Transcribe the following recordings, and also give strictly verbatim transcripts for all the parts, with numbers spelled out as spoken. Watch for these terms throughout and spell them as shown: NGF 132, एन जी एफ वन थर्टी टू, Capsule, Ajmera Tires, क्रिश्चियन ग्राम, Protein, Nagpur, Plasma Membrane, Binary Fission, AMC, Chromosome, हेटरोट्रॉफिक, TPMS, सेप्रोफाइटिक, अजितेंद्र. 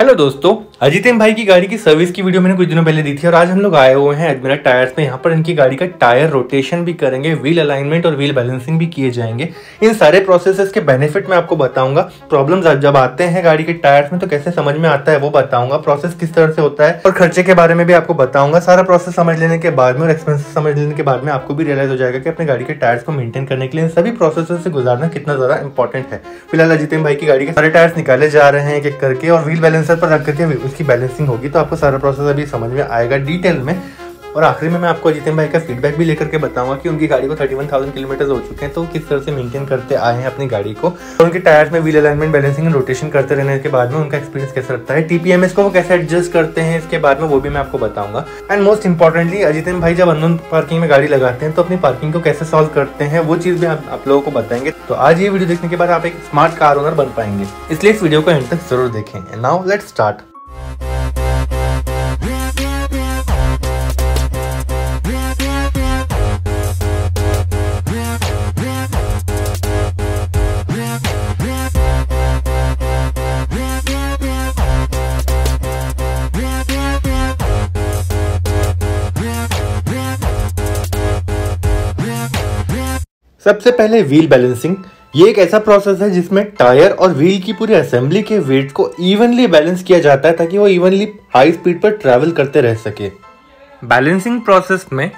Hello दोस्तों, अजितेंद्र भाई की गाड़ी की सर्विस की वीडियो मैंने कुछ दिनों पहले दी थी और आज हम लोग आए हुए हैं अजमेरा टायर्स में। यहाँ पर इनकी गाड़ी का टायर रोटेशन भी करेंगे, व्हील अलाइनमेंट और व्हील बैलेंसिंग भी किए जाएंगे। इन सारे प्रोसेसेस के बेनिफिट मैं आपको बताऊंगा, प्रॉब्लम्स जब आते हैं गाड़ी के टायर्स में तो कैसे समझ में आता है वो बताऊंगा, प्रोसेस किस तरह से होता है और खर्चे के बारे में भी आपको बताऊंगा। सारा प्रोसेस समझ लेने के बाद में और एक्सपेंसेस समझ लेने के बाद में आपको भी रियलाइज हो जाएगा कि अपने गाड़ी के टायर्स को मेंटेन करने के लिए सभी प्रोसेस से गुजारना कितना ज्यादा इंपॉर्टेंट है। फिलहाल अजितेंद्र भाई की गाड़ी के सारे टायर्स निकाले जा रहे हैं एक एक करके और व्हील बैलेंस पर रख करके उसकी बैलेंसिंग होगी, तो आपको सारा प्रोसेस अभी समझ में आएगा डिटेल में। और आखिरी में मैं आपको अजितेंद्र भाई का फीडबैक भी लेकर के बताऊंगा कि उनकी गाड़ी को इकतीस हज़ार किलोमीटर हो चुके हैं, तो किस तरह से मेंटेन करते आए हैं अपनी गाड़ी को और उनके टायर्स में व्हील अलाइनमेंट, बैलेंसिंग और रोटेशन करते रहने के बाद में उनका एक्सपीरियंस कैसा लगता है, टीपीएमएस को वो कैसे एडजस्ट करते हैं इसके बाद में वो भी मैं आपको बताऊंगा। एंड मोस्ट इंपॉर्टेंटली अजितेंद्र भाई जब अननोन पार्किंग में गाड़ी लगाते हैं तो अपनी पार्किंग को कैसे सॉल्व करते हैं वो चीज़ भी आप लोगों को बताएंगे। तो आज ये वीडियो देखने के बाद आप एक स्मार्ट कार ओनर बन पाएंगे, इसलिए इस वीडियो को एंड तक जरूर देखें। Now let's start. सबसे पहले व्हील बैलेंसिंग, ये एक ऐसा प्रोसेस है जिसमें टायर और व्हील की पूरी असेंबली के वेट को इवनली बैलेंस किया जाता है ताकि वो इवनली हाई स्पीड पर ट्रैवल करते रह सके। बैलेंसिंग प्रोसेस में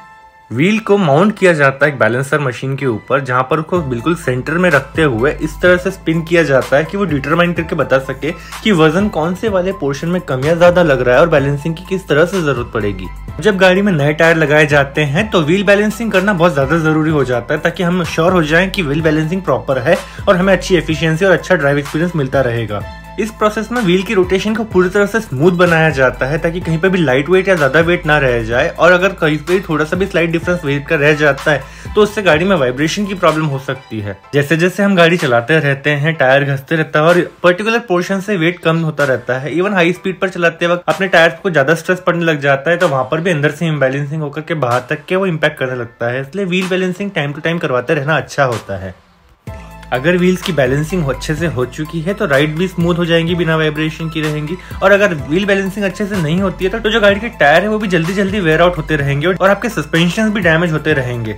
व्हील को माउंट किया जाता है एक बैलेंसर मशीन के ऊपर, जहां पर उसको बिल्कुल सेंटर में रखते हुए इस तरह से स्पिन किया जाता है कि वो डिटरमाइन करके बता सके कि वजन कौन से वाले पोर्शन में कम या ज्यादा लग रहा है और बैलेंसिंग की किस तरह से जरूरत पड़ेगी। जब गाड़ी में नए टायर लगाए जाते हैं तो व्हील बैलेंसिंग करना बहुत ज्यादा जरूरी हो जाता है ताकि हम श्योर हो जाएं कि व्हील बैलेंसिंग प्रॉपर है और हमें अच्छी एफिशिएंसी और अच्छा ड्राइव एक्सपीरियंस मिलता रहेगा। इस प्रोसेस में व्हील की रोटेशन को पूरी तरह से स्मूथ बनाया जाता है ताकि कहीं पर भी लाइट वेट या ज्यादा वेट ना रह जाए, और अगर कहीं पर थोड़ा सा भी स्लाइट डिफरेंस वेट का रह जाता है तो उससे गाड़ी में वाइब्रेशन की प्रॉब्लम हो सकती है। जैसे जैसे हम गाड़ी चलाते रहते हैं टायर घसते रहता है और पर्टिकुलर पोर्शन से वेट कम होता रहता है। इवन हाई स्पीड पर चलाते वक्त अपने टायर को ज्यादा स्ट्रेस पड़ने लग जाता है तो वहाँ पर भी अंदर से इम्बैलेंसिंग होकर के बाहर तक के वो इम्पैक्ट करने लगता है, इसलिए wheel balancing time to time करवाते रहना अच्छा होता है। अगर व्हील्स की बैलेंसिंग अच्छे से हो चुकी है तो राइड भी स्मूथ हो जाएंगी, बिना वाइब्रेशन की रहेंगी, और अगर व्हील बैलेंसिंग अच्छे से नहीं होती है तो जो गाड़ी के टायर है वो भी जल्दी जल्दी वेयर आउट होते रहेंगे और आपके सस्पेंशन भी डैमेज होते रहेंगे।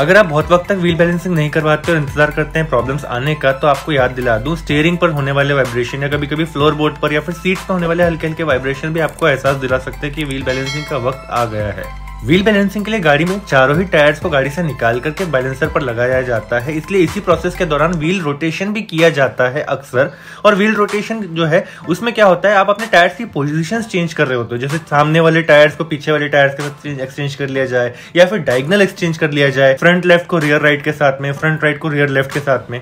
अगर आप बहुत वक्त तक व्हील बैलेंसिंग नहीं करवाते और इंतजार करते हैं प्रॉब्लम्स आने का, तो आपको याद दिला दूं स्टीयरिंग पर होने वाले वाइब्रेशन या कभी कभी फ्लोर बोर्ड पर या फिर सीट्स पर होने वाले हल्के हल्के वाइब्रेशन भी आपको एहसास दिला सकते हैं कि व्हील बैलेंसिंग का वक्त आ गया है। व्हील बैलेंसिंग के लिए गाड़ी में चारों ही टायर्स को गाड़ी से निकाल करके बैलेंसर पर लगाया जाता है, इसलिए इसी प्रोसेस के दौरान व्हील रोटेशन भी किया जाता है अक्सर। और व्हील रोटेशन जो है उसमें क्या होता है, आप अपने टायर्स की पोजीशंस चेंज कर रहे होते हो, जैसे सामने वाले टायर्स को पीछे वाले टायर्स के साथ एक्सचेंज कर लिया जाए या फिर डायगनल एक्सचेंज कर लिया जाए, फ्रंट लेफ्ट को रियर राइट के साथ में, फ्रंट राइट को रियर लेफ्ट के साथ में।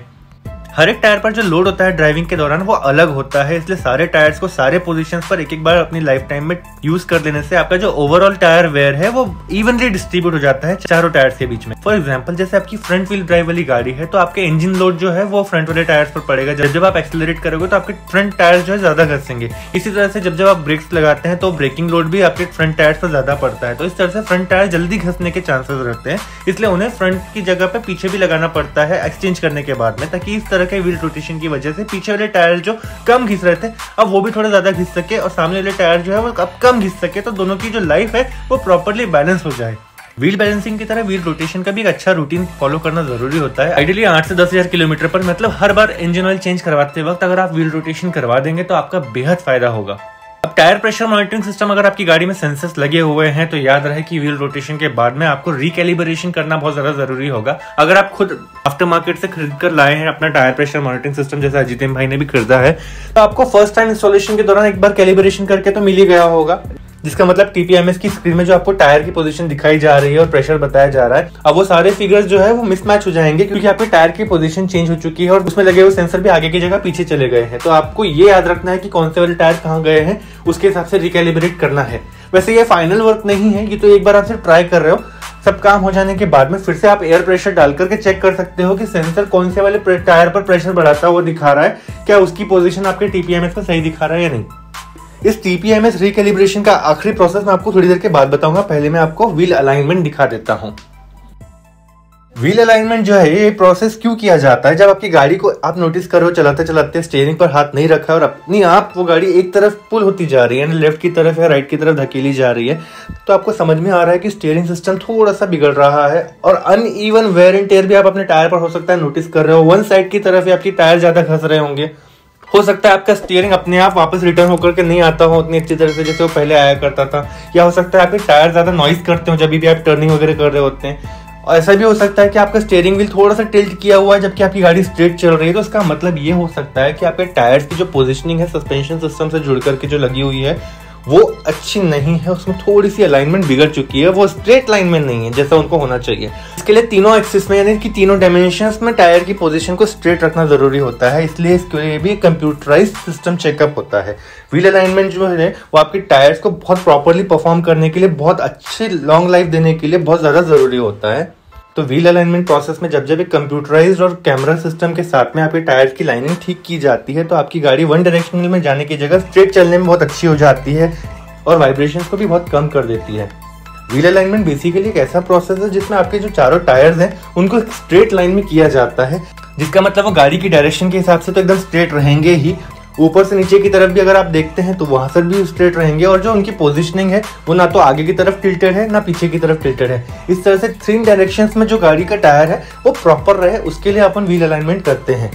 हर एक टायर पर जो लोड होता है ड्राइविंग के दौरान वो अलग होता है, इसलिए सारे टायर्स को सारे पोजीशंस पर एक एक बार अपनी लाइफ टाइम में यूज कर लेने से आपका जो ओवरऑल टायर वेयर है वो इवनली डिस्ट्रीब्यूट हो जाता है चारों टायर्स के बीच में। फॉर एग्जांपल जैसे आपकी फ्रंट व्हील ड्राइव वाली गाड़ी है तो आपके इंजन लोड जो है वो फ्रंट वाले टायर्स पर पड़ेगा, जब जब आप एक्सेलरेट करोगे तो आपके फ्रंट टायर्स जो है ज्यादा घसेंगे। इसी तरह से जब जब आप ब्रेक्स लगाते हैं तो ब्रेकिंग लोड भी आपके फ्रंट टायर्स पर ज्यादा पड़ता है, तो इस तरह से फ्रंट टायर जल्दी घसने के चांसेस रहते हैं, इसलिए उन्हें फ्रंट की जगह पे पीछे भी लगाना पड़ता है एक्सचेंज करने के बाद में, ताकि इस के व्हील रोटेशन की वजह से पीछे वाले टायर जो कम घिस रहे थे अब वो भी थोड़ा ज्यादा घिस सके और सामने वाले टायर जो है वो अब कम घिस सके, तो दोनों की जो लाइफ है वो प्रॉपर्ली बैलेंस हो जाए। व्हील बैलेंसिंग की तरह व्हील रोटेशन का भी एक अच्छा रूटीन फॉलो करना जरूरी होता है। आइडियली आठ से दस हजार किलोमीटर पर, मतलब हर बार इंजन ऑयल चेंज करवाते वक्त अगर आप व्हील रोटेशन करवा देंगे तो आपका बेहद फायदा होगा। अब टायर प्रेशर मॉनिटरिंग सिस्टम, अगर आपकी गाड़ी में सेंसर्स लगे हुए हैं तो याद रहे कि व्हील रोटेशन के बाद में आपको रिकैलिब्रेशन करना बहुत ज़्यादा जरूरी होगा। अगर आप खुद आफ्टर मार्केट से खरीद कर लाए हैं अपना टायर प्रेशर मॉनिटरिंग सिस्टम, जैसा अजितेंद्र भाई ने भी खरीदा है, तो आपको फर्स्ट टाइम इंस्टॉलेशन के दौरान एक बार कैलिब्रेशन करके तो मिल ही गया होगा, जिसका मतलब टीपीएमएस की स्क्रीन में जो आपको टायर की पोजीशन दिखाई जा रही है और प्रेशर बताया जा रहा है, अब वो सारे फिगर्स जो है वो मिसमैच हो जाएंगे क्योंकि आपके टायर की पोजीशन चेंज हो चुकी है और उसमें लगे हुए सेंसर भी आगे की जगह पीछे चले गए हैं। तो आपको ये याद रखना है कि कौन से वाले टायर कहाँ गए हैं, उसके हिसाब से रिकैलिब्रेट करना है। वैसे ये फाइनल वर्क नहीं है, ये तो एक बार आप सिर्फ ट्राई कर रहे हो, सब काम हो जाने के बाद में फिर से आप एयर प्रेशर डाल करके चेक कर सकते हो कि सेंसर कौन से वाले टायर पर प्रेशर बढ़ाता हुआ दिखा रहा है, क्या उसकी पोजीशन आपके टीपीएमएस में सही दिखा रहा है या नहीं। इस टीपीएमएस रिकैलिब्रेशन का आखिरी प्रोसेस मैं आपको थोड़ी देर के बाद बताऊंगा, पहले मैं आपको व्हील अलाइनमेंट दिखा देता हूं। व्हील अलाइनमेंट जो है ये प्रोसेस क्यों किया जाता है? जब आपकी गाड़ी को आप नोटिस करो, चलाते चलाते स्टीयरिंग पर हाथ नहीं रखा है और अपनी आप वो गाड़ी एक तरफ पुल होती जा रही है, लेफ्ट की तरफ या राइट की तरफ धकेली जा रही है, तो आपको समझ में आ रहा है कि स्टीयरिंग सिस्टम थोड़ा सा बिगड़ रहा है। और अनइवन वेयर एंड टेयर भी आप अपने टायर पर हो सकता है नोटिस कर रहे हो। वन साइड की तरफ आपकी टायर ज़्यादा घस रहे होंगे, हो सकता है आपका स्टीयरिंग अपने आप वापस रिटर्न होकर के नहीं आता हो उतनी अच्छी तरह से जैसे वो पहले आया करता था, या हो सकता है आपके टायर ज़्यादा नॉइज़ करते हो जब भी आप टर्निंग वगैरह कर रहे होते हैं। और ऐसा भी हो सकता है कि आपका स्टीयरिंग व्हील थोड़ा सा टिल्ट किया हुआ है जबकि आपकी गाड़ी स्ट्रेट चल रही है, तो इसका मतलब ये हो सकता है कि आपके टायर्स की जो पोजीशनिंग है सस्पेंशन सिस्टम से जुड़ करके जो लगी हुई है वो अच्छी नहीं है, उसमें थोड़ी सी अलाइनमेंट बिगड़ चुकी है, वो स्ट्रेट लाइन में नहीं है जैसा उनको होना चाहिए। इसके लिए तीनों एक्सिस में यानी कि तीनों डायमेंशंस में टायर की पोजीशन को स्ट्रेट रखना जरूरी होता है, इसलिए इसके लिए भी कंप्यूटराइज्ड सिस्टम चेकअप होता है। व्हील अलाइनमेंट जो है वो आपके टायर्स को बहुत प्रॉपरली परफॉर्म करने के लिए, बहुत अच्छे लॉन्ग लाइफ देने के लिए बहुत ज़्यादा ज़रूरी होता है। तो व्हील अलाइनमेंट प्रोसेस में जब जब एक कंप्यूटराइज्ड और कैमरा सिस्टम के साथ में आपके टायर्स की लाइनिंग ठीक की जाती है तो आपकी गाड़ी वन डायरेक्शनल में जाने की जगह स्ट्रेट चलने में बहुत अच्छी हो जाती है और वाइब्रेशंस को भी बहुत कम कर देती है। व्हील अलाइनमेंट बेसिकली एक ऐसा प्रोसेस है जिसमें आपके जो चारों टायर्स हैं उनको स्ट्रेट लाइन में किया जाता है, जिसका मतलब वो गाड़ी की डायरेक्शन के हिसाब से तो एकदम स्ट्रेट रहेंगे ही, ऊपर से नीचे की तरफ भी अगर आप देखते हैं तो वहाँ से भी स्ट्रेट रहेंगे, और जो उनकी पोजीशनिंग है वो ना तो आगे की तरफ टिल्टेड है ना पीछे की तरफ टिल्टेड है। इस तरह से थ्री डायरेक्शंस में जो गाड़ी का टायर है वो प्रॉपर रहे, उसके लिए अपन व्हील अलाइनमेंट करते हैं।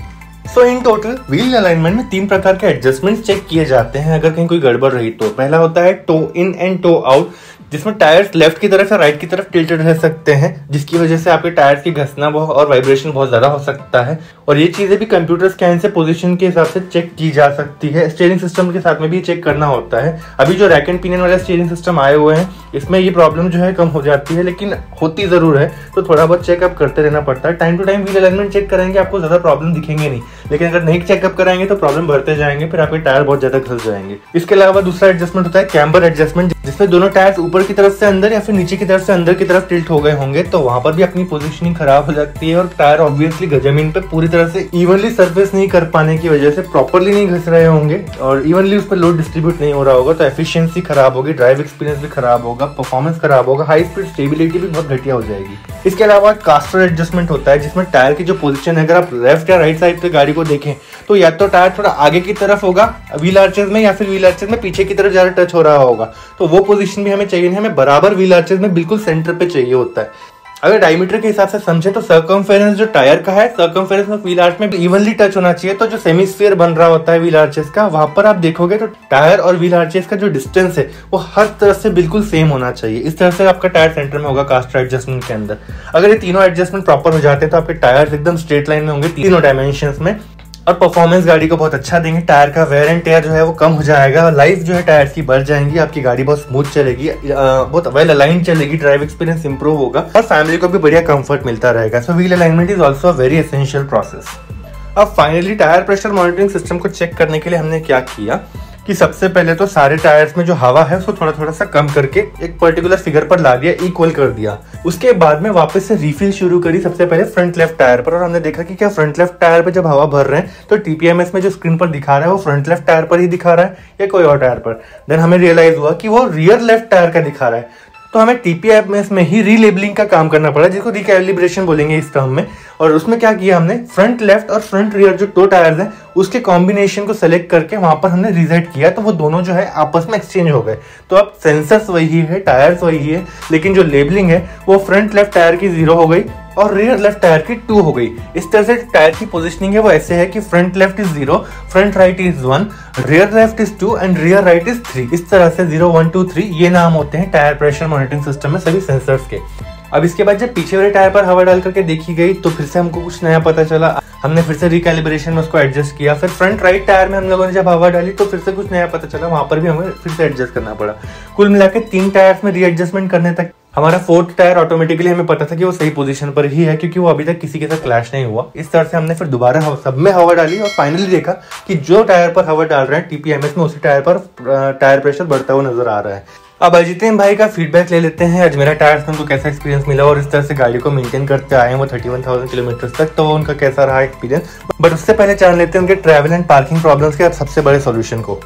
So in total wheel alignment में तीन प्रकार के एडजस्टमेंट चेक किए जाते हैं अगर कहीं कोई गड़बड़ रही तो। पहला होता है toe in and toe out, जिसमें टायर्स लेफ्ट की तरफ या राइट की तरफ टिल्टेड रह सकते हैं, जिसकी वजह से आपके टायर्स की घसना और वाइब्रेशन बहुत ज़्यादा हो सकता है, और ये चीज़ें भी कंप्यूटर स्कैन से पोजीशन के हिसाब से चेक की जा सकती है। स्टीयरिंग सिस्टम के साथ में भी चेक करना होता है। अभी जो रैक एंड पिनियन वाले स्टीयरिंग सिस्टम आए हुए हैं इसमें ये प्रॉब्लम जो है कम हो जाती है, लेकिन होती ज़रूर है, तो थोड़ा बहुत चेकअप करते रहना पड़ता है। Time to time wheel alignment check करेंगे आपको ज़्यादा प्रॉब्लम दिखेंगे नहीं, लेकिन अगर नहीं चेकअप कराएंगे तो प्रॉब्लम बढ़ते जाएंगे, फिर आपके टायर बहुत ज़्यादा घस जाएंगे। इसके अलावा दूसरा एडजस्टमेंट होता है कैम्बर एडजस्टमेंट, जिसमें दोनों टायर्स ऊपर की तरफ से अंदर या फिर नीचे की तरफ से अंदर की तरफ टिल्ट हो गए होंगे, तो वहाँ पर भी अपनी पोजीशनिंग खराब हो जाती है और टायर ऑब्वियसली जमीन पर पूरी तरह से इवनली सर्फेस नहीं कर पाने की वजह से प्रॉपरली नहीं घस रहे होंगे और इवनली उस पर लोड डिस्ट्रीब्यूट नहीं हो रहा होगा, तो एफिशिएंसी खराब होगी, ड्राइव एक्सपीरियंस भी खराब होगा, परफॉर्मेंस खराब होगा, हाई स्पीड स्टेबिलिटी भी बहुत घटिया हो जाएगी। इसके अलावा कास्टर एडजस्टमेंट होता है, जिसमें टायर की जो पोजीशन है अगर आप लेफ्ट या राइट साइड पे गाड़ी को देखें तो या तो टायर थोड़ा आगे की तरफ होगा व्हील आर्चेस में या फिर व्हील आर्चेस में पीछे की तरफ ज़्यादा टच हो रहा होगा, तो वो पोजीशन भी हमें चाहिए नहीं, हमें बराबर व्हील आर्चेस में बिल्कुल सेंटर पे चाहिए होता है। अगर डायमीटर के हिसाब से समझे तो सर्कमफेरेंस जो टायर का है सर्कमफेरेंस में व्हील आर्च में इवनली टच होना चाहिए, तो जो सेमी स्फीयर बन रहा होता है व्हील आर्चेस का वहाँ पर आप देखोगे तो टायर और व्हील आर्चेस का जो डिस्टेंस है वो हर तरह से बिल्कुल सेम होना चाहिए। इस तरह से आपका टायर सेंटर में होगा कास्टर एडजस्टमेंट के अंदर। अगर ये तीनों एडजस्टमेंट प्रॉपर हो जाते हैं तो आपके टायर एकदम स्ट्रेट लाइन में होंगे तीनों डायमेंशन में, और परफॉर्मेंस गाड़ी को बहुत अच्छा देंगे। टायर का वेयर एंड टेयर जो है वो कम हो जाएगा और लाइफ जो है टायर्स की बढ़ जाएंगी, आपकी गाड़ी बहुत स्मूथ चलेगी, बहुत वेल अलाइन चलेगी, ड्राइव एक्सपीरियंस इंप्रूव होगा और फैमिली को भी बढ़िया कंफर्ट मिलता रहेगा। So wheel alignment is also a very essential process. अब finally tyre pressure monitoring system को चेक करने के लिए हमने क्या किया कि सबसे पहले तो सारे टायर्स में जो हवा है उसको थोड़ा थोड़ा सा कम करके एक पर्टिकुलर फिगर पर ला दिया, इक्वल कर दिया। उसके बाद में वापस से रिफिल शुरू करी सबसे पहले फ्रंट लेफ्ट टायर पर, और हमने देखा कि क्या फ्रंट लेफ्ट टायर पर जब हवा भर रहे हैं तो टीपीएमएस में जो स्क्रीन पर दिखा रहा है वो फ्रंट लेफ्ट टायर पर ही दिखा रहा है या कोई और टायर पर। देन हमें रियलाइज हुआ कि वो रियर लेफ्ट टायर का दिखा रहा है, तो हमें टीपीएमएस में ही रीलेबलिंग का काम करना पड़ा, जिसको रिकैलिब्रेशन बोलेंगे इस टर्म में। और उसमें क्या किया हमने, फ्रंट लेफ्ट और फ्रंट रियर जो दो टायर्स हैं उसके कॉम्बिनेशन को सेलेक्ट करके वहाँ पर हमने रिसेट किया, तो वो दोनों जो है आपस में एक्सचेंज हो गए। तो अब सेंसर्स वही है, टायर्स वही है, लेकिन जो लेबलिंग है वो फ्रंट लेफ्ट टायर की जीरो हो गई और रियर लेफ्ट टायर की टू हो गई। इस तरह से टायर की पोजीशनिंग है वो ऐसे है कि front left is zero, front right is one, rear left is two and rear right is three. इस तरह से जीरो वन टू थ्री ये नाम होते हैं टायर प्रेशर मॉनिटरिंग सिस्टम में सभी सेंसर्स के। अब इसके बाद जब पीछे वाले टायर पर हवा डाल करके देखी गई तो फिर से हमको कुछ नया पता चला, हमने फिर से रिकैलिब्रेशन में उसको एडजस्ट किया। फिर फ्रंट राइट टायर में हम लोगों ने जब हवा डाली तो फिर से कुछ नया पता चला, वहाँ पर भी हमें फिर से एडजस्ट करना पड़ा। कुल मिला के तीन टायर्स में रीएडजस्टमेंट करने तक हमारा फोर्थ टायर ऑटोमेटिकली हमें पता था कि वो सही पोजीशन पर ही है क्योंकि वो अभी तक किसी के साथ क्लैश नहीं हुआ। इस तरह से हमने फिर दोबारा सब में हवा डाली और फाइनली देखा कि जो टायर पर हवा डाल रहे हैं टीपीएमएस में उसी टायर पर टायर प्रेशर बढ़ता हुआ नजर आ रहा है। अब अजितेंद्र भाई का फीडबैक ले लेते हैं अजमेरा टायर्स में उनको कैसा एक्सपीरियंस मिला और इस तरह से गाड़ी को मेंटेन करते आए हैं वो इकतीस हज़ार किलोमीटर तक, तो उनका कैसा रहा एक्सपीरियंस। बट उससे पहले जान लेते हैं उनके ट्रैवल एंड पार्किंग प्रॉब्लम्स के सबसे बड़े सॉल्यूशन को।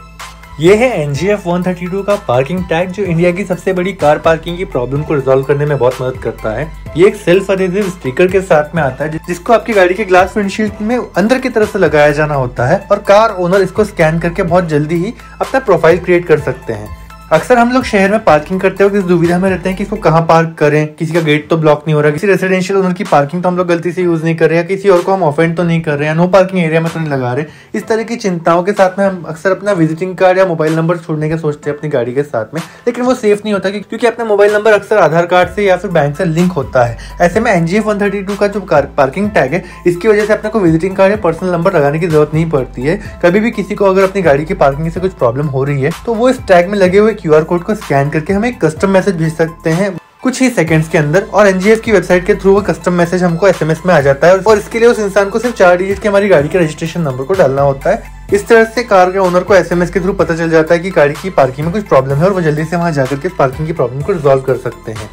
ये है एन जी एफ वन थर्टी टू का पार्किंग टैग, जो इंडिया की सबसे बड़ी कार पार्किंग की प्रॉब्लम को रिजॉल्व करने में बहुत मदद करता है। ये एक सेल्फ एडहेसिव स्टिकर के साथ में आता है, जिसको आपकी गाड़ी के ग्लास विंडशील्ड में अंदर की तरफ से लगाया जाना होता है, और कार ओनर इसको स्कैन करके बहुत जल्दी ही अपना प्रोफाइल क्रिएट कर सकते हैं। अक्सर हम लोग शहर में पार्किंग करते वक्त इस दुविधा में रहते हैं कि इसको कहाँ पार्क करें, किसी का गेट तो ब्लॉक नहीं हो रहा, किसी रेसिडेंशियल ओनर की पार्किंग तो हम लोग गलती से यूज़ नहीं कर रहे, या किसी और को हम ऑफेंड तो नहीं कर रहे, या नो पार्किंग एरिया में तो नहीं लगा रहे। इस तरह की चिंताओं के साथ में हम अक्सर अपना विजिटिंग कार्ड या मोबाइल नंबर छोड़ने के सोचते हैं अपनी गाड़ी के साथ में, लेकिन वो सेफ नहीं होता क्योंकि अपना मोबाइल नंबर अक्सर आधार कार्ड से या फिर बैंक से लिंक होता है। ऐसे में एन जी एफ वन थर्टी टू का जो पार्किंग टैग है, इसकी वजह से अपने को विजिटिंग कार्ड या पर्सनल नंबर लगाने की जरूरत नहीं पड़ती है। कभी भी किसी को अगर अपनी गाड़ी की पार्किंग से कुछ प्रॉब्लम हो रही है तो वो इस टैग में लगे हुए क्यू आर कोड को स्कैन करके हमें कस्टम मैसेज भेज सकते हैं कुछ ही सेकंड्स के अंदर, और एन जी एफ की वेबसाइट के थ्रू वो कस्टम मैसेज हमको एस एम एस में आ जाता है, और इसके लिए उस इंसान को सिर्फ चार डिजिट के हमारी गाड़ी के रजिस्ट्रेशन नंबर को डालना होता है। इस तरह से कार के ओनर को एस एम एस के थ्रू पता चल जाता है कि गाड़ी की पार्किंग में कुछ प्रॉब्लम है, और वो जल्दी से वहाँ जाकर के पार्किंग की प्रॉब्लम को रिजॉल्व कर सकते हैं।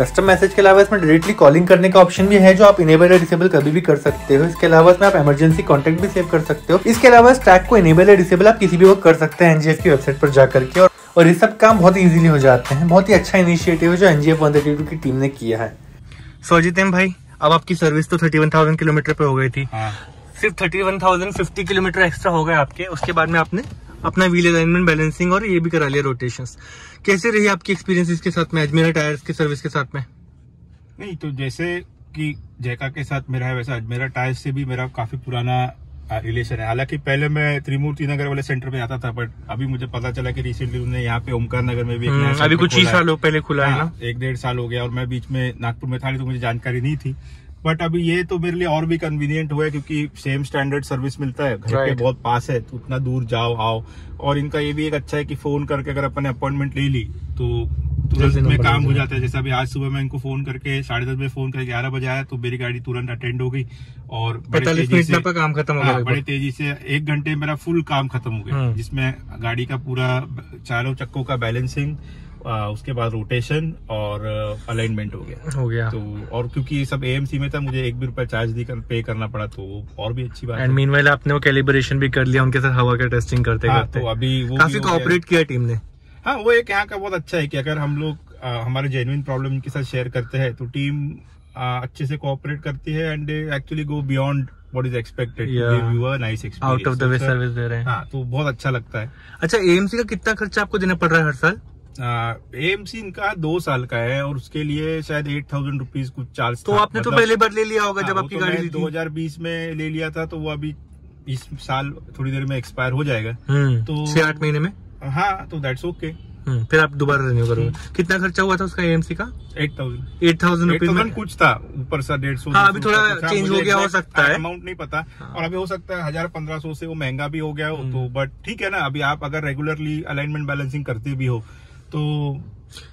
कस्टम मैसेज के अलावा इसमें डायरेक्टली कॉलिंग करने का ऑप्शन भी है, जो आप इनेबल या डिसेबल कभी भी कर सकते हो। इसके अलावा इसमें आप इमरजेंसी कॉन्टैक्ट भी सेव कर सकते हो। इसके अलावा इस टैग को इनेबल या डिसेबल आप किसी भी वक्त कर सकते हैं एन जी एफ की वेबसाइट पर जाकर के, और और ये सब काम बहुत इजीली हो जाते हैं। बहुत ही अच्छा इनिशिएटिव है जो एन जी एफ वन थर्टी टू की टीम ने किया है। सो अजितेंद्र भाई, अब आपकी सर्विस तो इकतीस हज़ार किलोमीटर पे हो गई थी। हाँ। सिर्फ इकतीस हज़ार पचास किलोमीटर एक्स्ट्रा हो गए आपके। उसके बाद में आपने अपना व्हील अलाइनमेंट, बैलेंसिंग और ये भी करा लिया रोटेशंस। कैसे रही आपकी एक्सपीरियंस इसके साथ में, अजमेरा टायर्स की सर्विस के साथ में? नहीं तो जैसे कि जैका के साथ मेरा है, वैसा अजमेरा टायर्स से भी मेरा काफी पुराना रिलेशन है। हालांकि पहले मैं त्रिमूर्ति नगर वाले सेंटर में आता था, बट अभी मुझे पता चला कि रिसेंटली उन्होंने यहाँ पे ओमकार नगर में भी एक नया अभी कुछ ही सालों पहले खुला है ना, एक डेढ़ साल हो गया, और मैं बीच में नागपुर में था तो मुझे जानकारी नहीं थी, बट अभी ये तो मेरे लिए और भी कन्वीनियंट हुआ है क्योंकि सेम स्टैंडर्ड सर्विस मिलता है, घर के बहुत पास है तो उतना दूर जाओ आओ। और इनका ये भी एक अच्छा है कि फोन करके अगर अपन ने अपॉइंटमेंट ले ली तो तुरंत में काम हो जाता है। जैसे अभी आज सुबह मैं इनको फोन करके साढ़े दस बजे फोन करके ग्यारह बजे आया तो मेरी गाड़ी तुरंत अटेंड हो गई, और बड़े तेजी से काम खत्म हो गया। बड़े तेजी से एक घंटे मेरा फुल काम खत्म हो गया, जिसमें गाड़ी का पूरा चारों चक्कों का बैलेंसिंग, आ, उसके बाद रोटेशन और अलाइनमेंट हो गया हो गया तो। और क्योंकि सब ए एम सी में था, मुझे एक भी रुपया चार्ज नहीं कर, पे करना पड़ा, तो और भी अच्छी बात। एंड मीनवाइल आपने वो कैलिब्रेशन भी कर लिया उनके साथ, हवा का टेस्टिंग करते करते। तो अभी वो काफी कोऑपरेट किया टीम ने। हाँ, वो एक यहाँ का बहुत अच्छा है कि अगर हम लोग हमारे जेन्युइन प्रॉब्लम इनके साथ शेयर करते हैं तो टीम आ, अच्छे से कोऑपरेट करती है, and actually go beyond what is expected, nice experience, out of the way service दे रहे हैं, तो बहुत अच्छा लगता है। अच्छा, ए एम सी का कितना खर्चा आपको देना पड़ रहा है हर साल? ए एम सी इनका दो साल का है और उसके लिए शायद एट थाउजेंड रुपीज कुछ चार्ज। तो आपने मतलब, तो पहले बार ले लिया होगा। हाँ, जब आपकी तो गाड़ी दो हजार बीस में ले लिया था, तो वो अभी इस साल थोड़ी देर में एक्सपायर हो जाएगा, तो छह आठ महीने में। हाँ, तो दैट्स ओके। फिर आप दोबारा रिन्यू करोगे। कितना खर्चा हुआ था उसका ए एम सी का? Eight thousand eight thousand rupees कुछ था, ऊपर सा डेढ़ सौ। अभी थोड़ा चेंज हो गया हो सकता है, अमाउंट नहीं पता। हाँ। और अभी हो सकता है हजार पंद्रह सौ से वो महंगा भी हो गया हो, तो बट ठीक है ना, अभी आप अगर रेगुलरली अलाइनमेंट बैलेंसिंग करते भी हो तो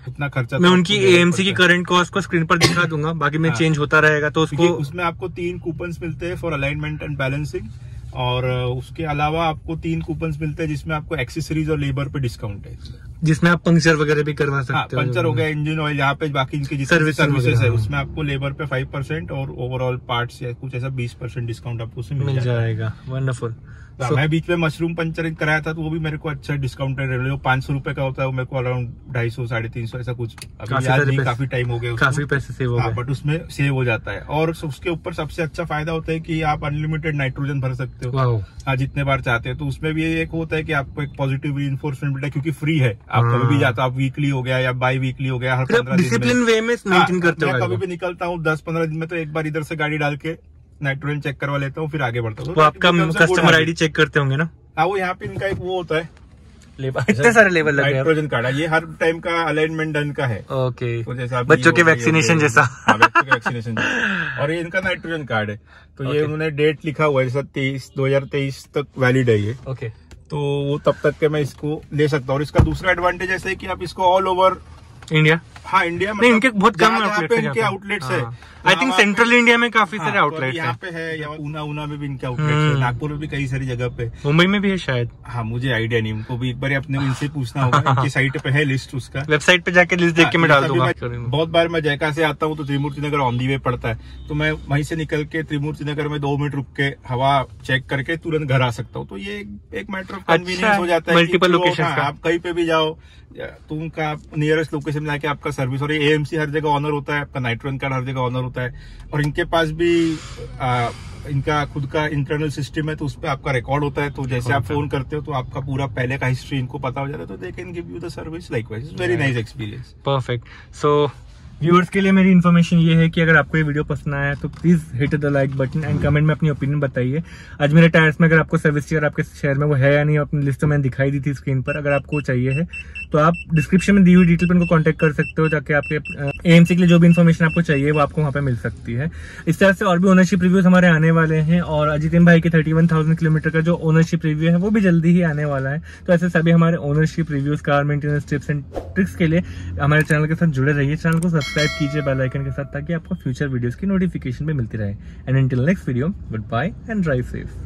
इतना खर्चा। मैं उनकी ए एम सी की करंट कॉस्ट को स्क्रीन पर दिखा दूंगा, बाकी में चेंज होता रहेगा। तो उसको उसमें आपको तीन कूपन मिलते हैं फॉर अलाइनमेंट एंड बैलेंसिंग, और उसके अलावा आपको तीन कूपन मिलते हैं जिसमें आपको एक्सेसरीज और लेबर पे डिस्काउंट है, जिसमें आप पंक्चर वगैरह भी करवा सकते हो। हाँ, पंचर हो गया, इंजन ऑयल, यहाँ पे बाकी इनकी जिस सर्विस सर्विसेज है उसमें आपको लेबर पे फाइव परसेंट और ओवरऑल पार्ट्स या कुछ ऐसा बीस परसेंट डिस्काउंट आपको उसमें मिल जाएगा। वंडरफुल। So, मैं बीच में मशरूम पंचर कराया था, तो वो भी मेरे को अच्छा डिस्काउंट रेट, जो पाँच सौ रुपए का होता है वो मेरे को अराउंड ढाई सौ साढ़े तीन सौ ऐसा कुछ, अभी याद नहीं, काफी टाइम हो गया, काफी पैसे सेव हो गए, बट उसमें सेव हो जाता है। और उसके ऊपर सबसे अच्छा फायदा होता है कि आप अनलिमिटेड नाइट्रोजन भर सकते हो जितने बार चाहते हो, तो उसमें भी एक होता है कि आपको एक पॉजिटिव रीइंफोर्समेंट मिलता है क्योंकि फ्री है। आप कभी भी जाते हो, आप वीकली हो गया या बाई वीकली हो गया, हर पंद्रह दिन में कभी भी निकलता हूँ, दस पंद्रह दिन में तो एक बार इधर से गाड़ी डाल के नाइट्रोजन चेक करवा लेता हूँ, फिर आगे बढ़ता हूँ। तो आपका कस्टमर आईडी चेक करते होंगे ना? हाँ, वो यहाँ पे इनका एक वो होता है लेबर, इतने सारे लेबर लगे हैं, नाइट्रोजन कार्ड है, ये हर टाइम का अलाइनमेंट डन का है। ओके, तो जैसा बच्चों के वैक्सीनेशन जैसा, बच्चों के वैक्सीनेशन, और ये इनका नाइट्रोजन कार्ड है, तो ये उन्होंने डेट लिखा हुआ है, जैसा तेईस दो हजार तेईस तक वैलिड है ये। ओके, तो वो तब तक के मैं इसको ले सकता हूँ। और इसका दूसरा एडवांटेज ऐसा है की आप इसको ऑल ओवर इंडिया हाँ इंडिया में इनके बहुत कम आउटलेट्स है। आई थिंक सेंट्रल इंडिया में काफी सारे आउटलेट यहाँ पे है, यहाँ ऊना ऊना में भी इनका आउटलेट है, नागपुर में भी कई सारी जगह पे, मुंबई में भी है शायद। हाँ मुझे आइडिया नहीं, उनको भी एक बार अपने इनसे पूछना होगा, इनकी साइट पे है लिस्ट, उसका वेबसाइट पे जाके लिस्ट देख के मैं डाल दूंगा। बहुत बार मैं जयका से आता हूँ तो त्रिमूर्ति नगर ऑन दी वे पड़ता है, तो मैं वहीं से निकल के त्रिमूर्ति नगर में दो मिनट रुक के हवा चेक करके तुरंत घर आ सकता हूँ। तो ये एक मैटर ऑफ कन्वीनियंस हो जाता है, मल्टीपल लोकेशन आप कहीं पे भी जाओ, तुमका नियरेस्ट लोकेशन में जाके आपका सर्विस। और ये एएमसी हर जगह ऑनर होता है, आपका नाइट्रोन कार्ड हर जगह ऑनर होता है, और इनके पास भी आ, इनका खुद का इंटरनल सिस्टम है, तो उस पर आपका रिकॉर्ड होता है। तो जैसे आप फोन करते हो तो आपका पूरा पहले का हिस्ट्री इनको पता हो जाता है, तो they can give you the service likewise. Very nice experience. Perfect. So viewers के लिए मेरी इन्फॉर्मेशन ये है कि अगर आपको ये वीडियो पसंद आया तो please hit the like button and comment में अपनी ओपिनियन बताइए। अजमेरा टायर्स में अगर आपको सर्विस चाहिए और आपके शहर में वो है या नहीं, अपनी लिस्ट तो मैंने दिखाई दी थी स्क्रीन पर, अगर आपको चाहिए है तो आप डिस्क्रिप्शन में दी हुई डिटेल पर उनको कॉन्टैक्ट कर सकते हो, ताकि आपके एएमसी के लिए जो भी इन्फॉर्मेशन आपको चाहिए वो आपको वहाँ पर मिल सकती है। इस तरह से और भी ओनरशिप रिव्यूज हमारे आने वाले हैं, और अजितेंद्र भाई के थर्टी वन थाउजेंड किलोमीटर का जो ओनरशिप रिव्यू है वो भी जल्दी ही आने वाला है। तो ऐसे सभी हमारे ownership reviews, car maintenance tips and tricks के लिए हमारे चैनल के साथ जुड़े रहिए। चैनल को सब्सक्राइब कीजिए बेल आइकन के साथ, ताकि आपको फ्यूचर वीडियोस की नोटिफिकेशन भी मिलती रहे। And until next video, good bye and drive safe.